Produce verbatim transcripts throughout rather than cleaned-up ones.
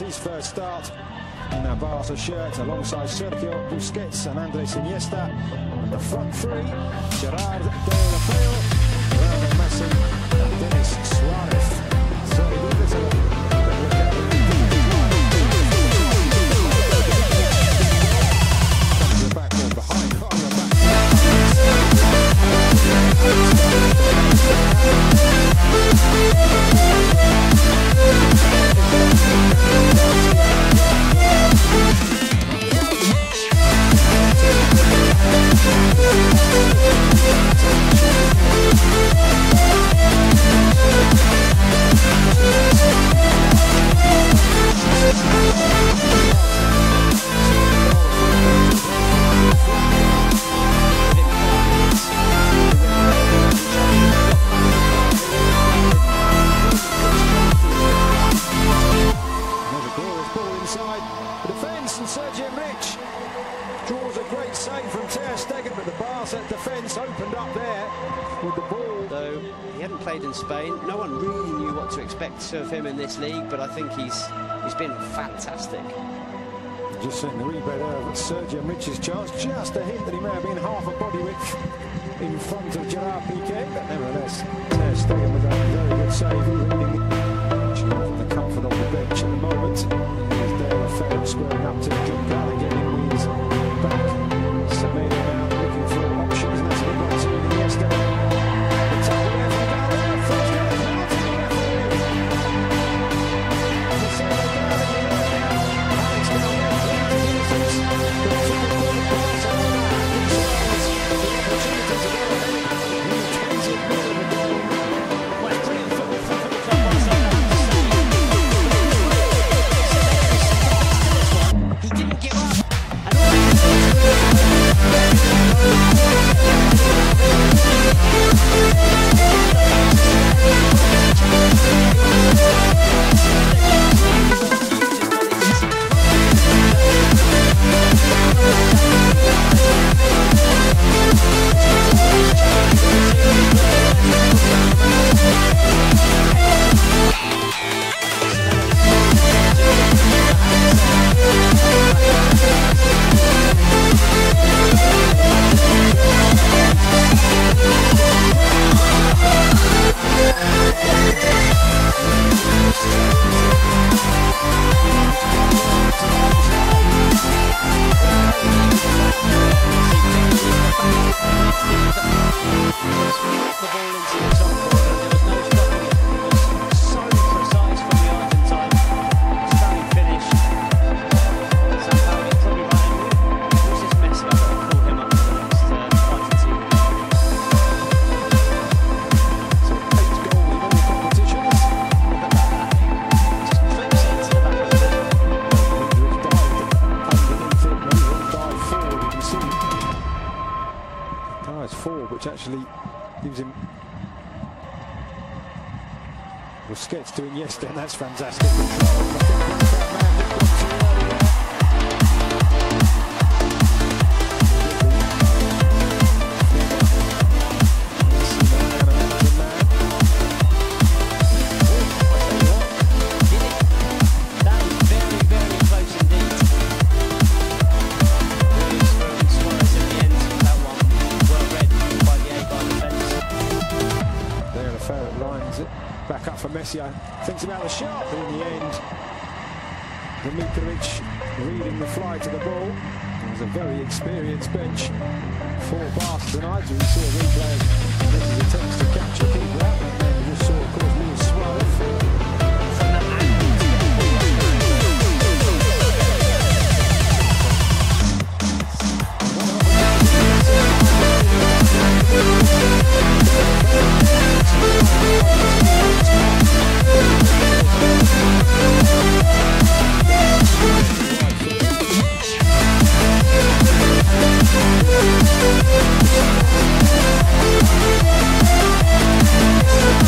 gets his first start in a Barca shirt alongside Sergio Busquets and Andres Iniesta. The front three, Gerard De Lafayette, Lionel Messi and Dennis Suarez. So he did it. Of him in this league, but I think he's he's been fantastic. Just seen the replay there with Sergio Mitch's chance, just a hint that he may have been half a body width in front of Gerard Piqué, but nevertheless, Ter Stegen with a very good save, leading the comfort of the bench at the moment. As De La Femme squaring up to the jump out again, he wins back. Samir now looking for options, and that's a good to Iniesta. Busquets doing Iniesta, and that's fantastic control. Thinks about the shot, but in the end, Dimitrovic reading the fly to the ball. It was a very experienced bench for Barca tonight. We see a replay. This is attempts to capture keeper out, and then we just saw, of course, Luis Suarez. We'll be right back.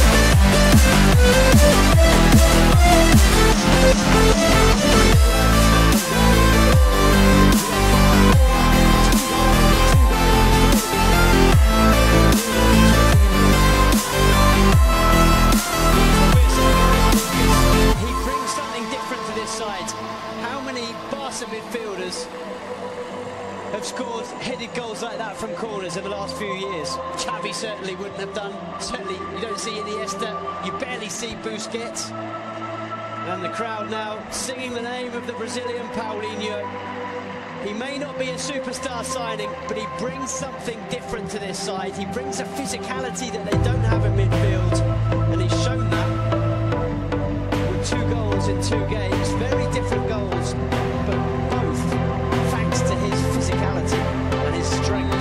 class of midfielders have scored headed goals like that from corners in the last few years. Xavi certainly wouldn't have done. Certainly you don't see Iniesta, you barely see Busquets. And the crowd now singing the name of the Brazilian Paulinho. He may not be a superstar signing, but he brings something different to this side. He brings a physicality that they don't have in midfield, and he's shown that with two goals in two games. Very different goals, but both thanks to his physicality and his strength.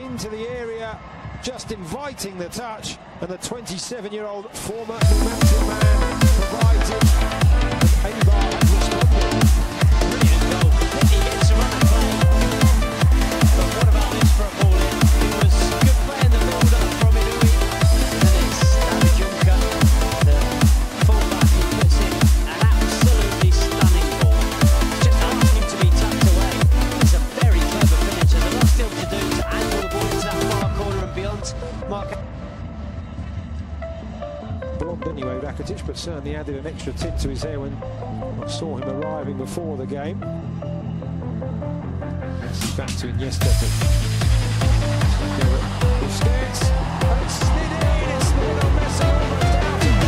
Into the area, just inviting the touch, and the twenty-seven-year-old former Manchester man provided a bar response. Brilliant goal. He gets around the ball. But what about this for a ball in? It was good play in the build-up from Inui, and it's David Juncker, the full-back, who puts in an absolutely stunning ball. Just asking him to be tucked away. It's a very clever finish. There's a lot still to do to angle Mark. Blobbed anyway, Rakitic, but certainly added an extra tip to his hair when I saw him arriving before the game. Back to Iniesta. Busquets, and slid in, it's Lionel Messi, almost out. Three behind.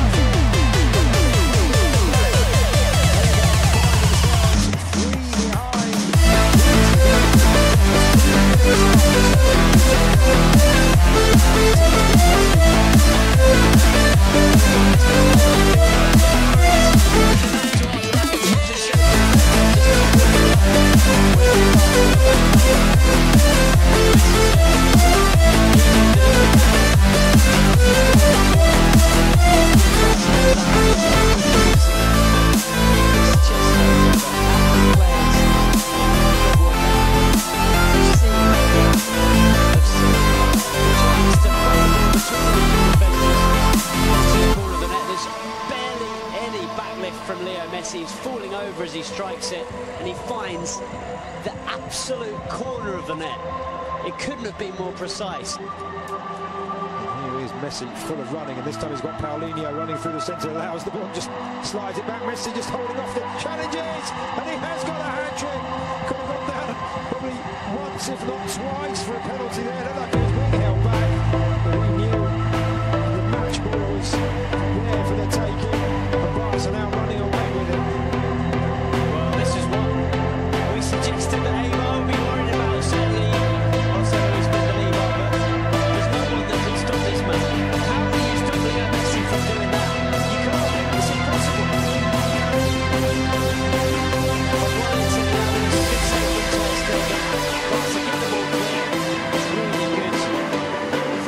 He's falling over as he strikes it, and he finds the absolute corner of the net. It couldn't have been more precise. And here is Messi, full of running, and this time he's got Paulinho running through the centre, allows the ball, just slides it back. Messi just holding off the challenges, and he has got a hat-trick. Could have got that probably once, if not twice, for a penalty there. And that goes being held back, but we knew the match ball was there for the taking. And Barca are now running away. Suggested that Ava would be worried about, certainly also he's been the leader, but there's no one that can stop this man. How do you stop Leo Messi from doing that? You can't, it's impossible. But while it's in now, it's a good save from Ter Stegen. Once again, the ball clear, it's really good.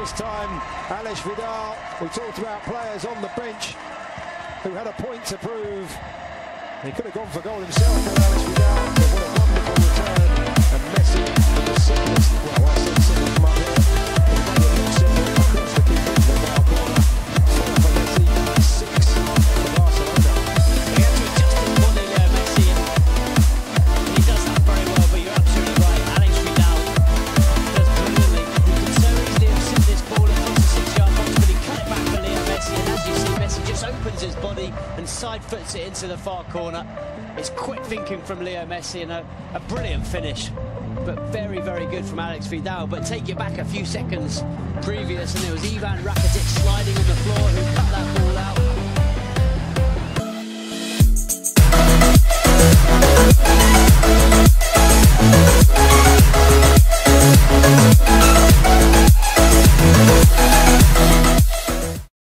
this time, Alex Vidal. We talked about players on the bench who had a point to prove. He could have gone for goal himself, but Alex Vidal, what a wonderful return. And Messi, with the sickness, well, I said sickness, my brother. He made it himself across the keeper in the far corner. Four for Messi, six for Barcelona. You have to adjust the body there, Messi. He does that very well, but you're absolutely right. Alex Vidal does brilliantly. He can so easily have seen this ball in the six-yard box, but he cut it back for Leo Messi. And as you see, Messi just opens his body and side-foots it into the far corner. It's quick thinking from Leo Messi and a, a brilliant finish, but very, very good from Alex Vidal. But take it back a few seconds previous and it was Ivan Rakitic sliding on the floor who cut that ball out.